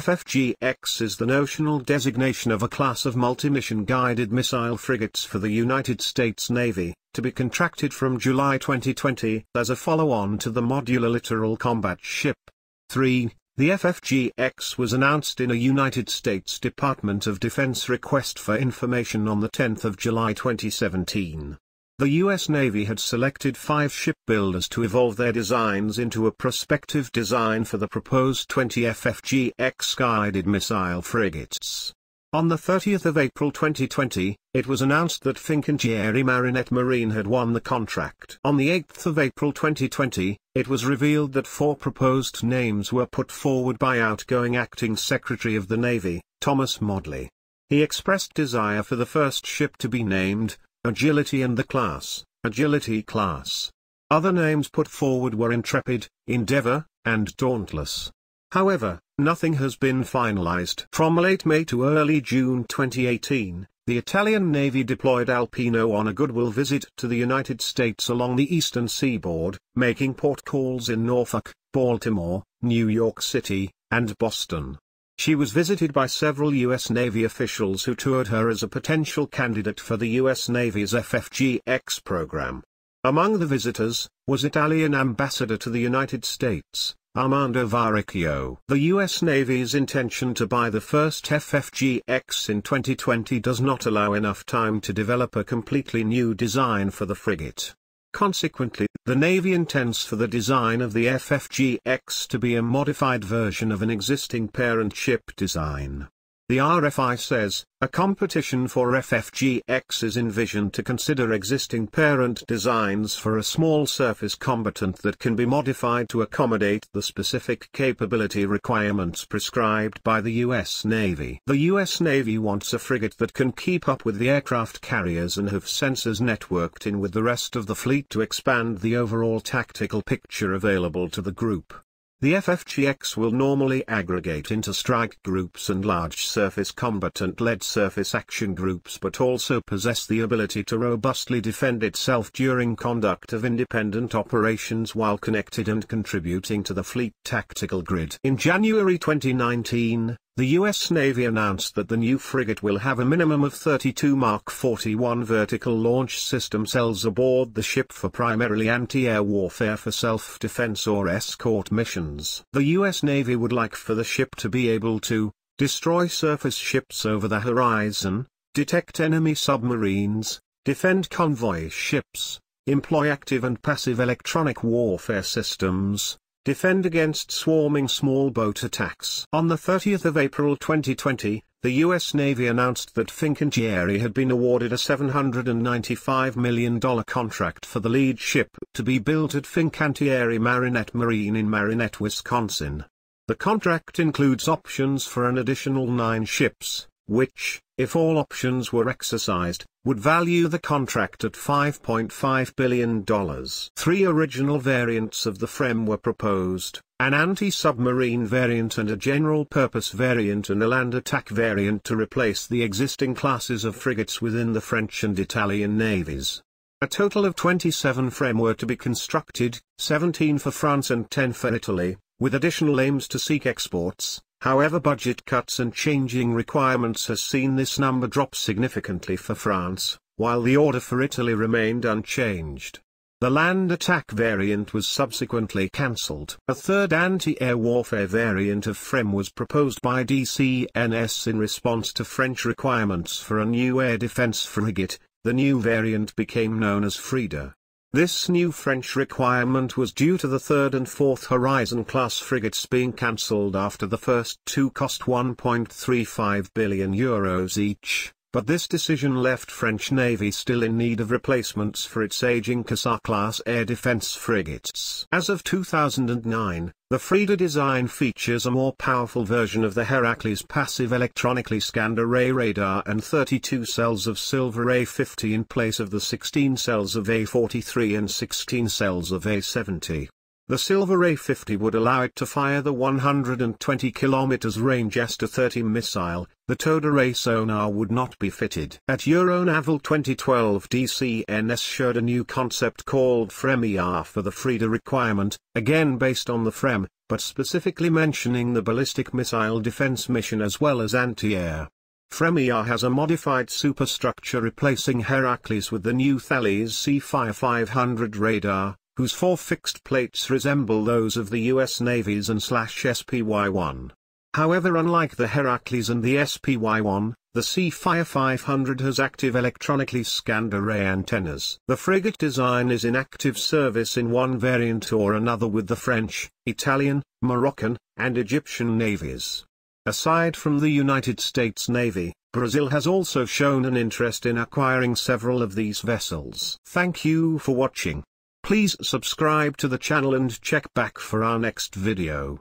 FFGX is the notional designation of a class of multi-mission guided missile frigates for the United States Navy, to be contracted from July 2020 as a follow-on to the modular littoral combat ship. 3. The FFGX was announced in a United States Department of Defense request for information on 10 July 2017. The U.S. Navy had selected 5 shipbuilders to evolve their designs into a prospective design for the proposed 20 FFGX-guided missile frigates. On 30 April 2020, it was announced that Fincantieri Marinette Marine had won the contract. On 8 April 2020, it was revealed that 4 proposed names were put forward by outgoing Acting Secretary of the Navy, Thomas Modley. He expressed desire for the first ship to be named Agility and the class, Agility class. Other names put forward were Intrepid, Endeavour, and Dauntless. However, nothing has been finalized. From late May to early June 2018, the Italian Navy deployed Alpino on a goodwill visit to the United States along the eastern seaboard, making port calls in Norfolk, Baltimore, New York City, and Boston. She was visited by several U.S. Navy officials who toured her as a potential candidate for the U.S. Navy's FFGX program. Among the visitors, was Italian ambassador to the United States, Armando Varicchio. The U.S. Navy's intention to buy the first FFGX in 2020 does not allow enough time to develop a completely new design for the frigate. Consequently, the Navy intends for the design of the FFGX to be a modified version of an existing parent ship design. The RFI says, a competition for FFGX is envisioned to consider existing parent designs for a small surface combatant that can be modified to accommodate the specific capability requirements prescribed by the U.S. Navy. The U.S. Navy wants a frigate that can keep up with the aircraft carriers and have sensors networked in with the rest of the fleet to expand the overall tactical picture available to the group. The FFGX will normally aggregate into strike groups and large surface combatant-led surface action groups, but also possess the ability to robustly defend itself during conduct of independent operations while connected and contributing to the fleet tactical grid. In January 2019, the U.S. Navy announced that the new frigate will have a minimum of 32 Mark 41 vertical launch system cells aboard the ship for primarily anti-air warfare for self-defense or escort missions. The U.S. Navy would like for the ship to be able to destroy surface ships over the horizon, detect enemy submarines, defend convoy ships, employ active and passive electronic warfare systems, defend against swarming small boat attacks. On 30 April 2020, the U.S. Navy announced that Fincantieri had been awarded a $795 million contract for the lead ship to be built at Fincantieri Marinette Marine in Marinette, Wisconsin. The contract includes options for an additional 9 ships, which, if all options were exercised, would value the contract at $5.5 billion. 3 original variants of the FREM were proposed, an anti-submarine variant and a general-purpose variant and a land attack variant to replace the existing classes of frigates within the French and Italian navies. A total of 27 FREM were to be constructed, 17 for France and 10 for Italy, with additional aims to seek exports. However, budget cuts and changing requirements has seen this number drop significantly for France, while the order for Italy remained unchanged. The land attack variant was subsequently cancelled. A third anti-air warfare variant of FREM was proposed by DCNS in response to French requirements for a new air defense frigate. The new variant became known as FREDA. This new French requirement was due to the 3rd and 4th Horizon-class frigates being cancelled after the first 2 cost €1.35 billion each, but this decision left French Navy still in need of replacements for its aging Cassard-class air defense frigates. As of 2009, the FREDA design features a more powerful version of the Heracles passive electronically scanned array radar and 32 cells of Silver A50 in place of the 16 cells of A43 and 16 cells of A70. The Silver A50 would allow it to fire the 120 km range Aster 30 missile. The Toulon-Rasonar would not be fitted. At Euronaval 2012, DCNS showed a new concept called FREM-ER for the FREDA requirement, again based on the FREM, but specifically mentioning the ballistic missile defense mission as well as anti-air. FREM-ER has a modified superstructure replacing Heracles with the new Thales C-5 500 radar, whose four fixed plates resemble those of the US Navy's and /SPY-1. However, unlike the Heracles and the SPY-1, the Seafire 500 has active electronically scanned array antennas. The frigate design is in active service in one variant or another with the French, Italian, Moroccan, and Egyptian navies. Aside from the United States Navy, Brazil has also shown an interest in acquiring several of these vessels. Thank you for watching. Please subscribe to the channel and check back for our next video.